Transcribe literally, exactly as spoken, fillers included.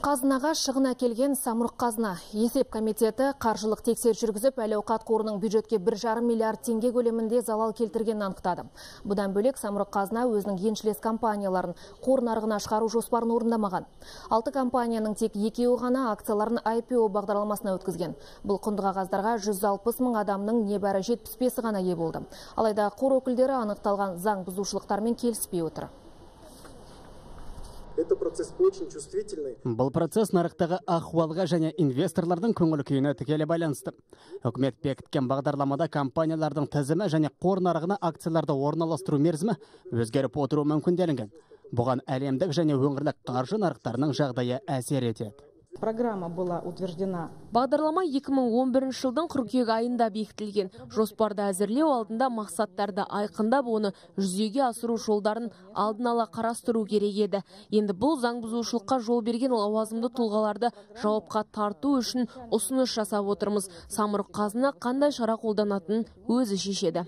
Қазынаға шығына келген Самұрық-Қазына есеп комитеті қаржылық тексер жүргізіп, әл-ауқат қорының бюджетке бір жарым миллиард теңге көлемінде залал келтіргенін анықтады. Бұдан бөлек Самұрық-Қазына өзінің еншілес компанияларын қор нарығына шығару жоспарын орындамаған. Алты компанияның тек екеуі ғана акцияларын ай пи о бағдарламасына өткізген. Бұл құнды қағаздарға жүз алпыс мың адамның небәрі жетпіс бесі ғана ие болды. Алайда қор өкілдері анықталған заң бұзушылықтармен келіспей отыр. Бұл процесс нарықтағы ахуалға және инвесторлардың көңіл күйіне тікелей байланысты. Үкімет бекіткен бағдарламада компаниялардың тізімі және қор нарығына акцияларды орналастыру мерзімі өзгеріп отыру мүмкін делінген. Бұған әлемдік және өңірлік қаржы нарықтарының жағдайы әсер етеді. Программа была утверждена. Бағдарлама екі мың он бірінші жылдың қыркүйек айында бекітілген. Жоспарды әзірлеу алдында мақсаттарды айқындап, оны жүзеге асыру жолдарын алдын ала қарастыру керек еді. Енді бұл заң бұзушылыққа жол берген лауазымды тұлғаларды жауапқа тарту үшін ұсыныс жасап отырмыз. Самұрық-Қазына қандай шара қолданатынын өзі шешеді.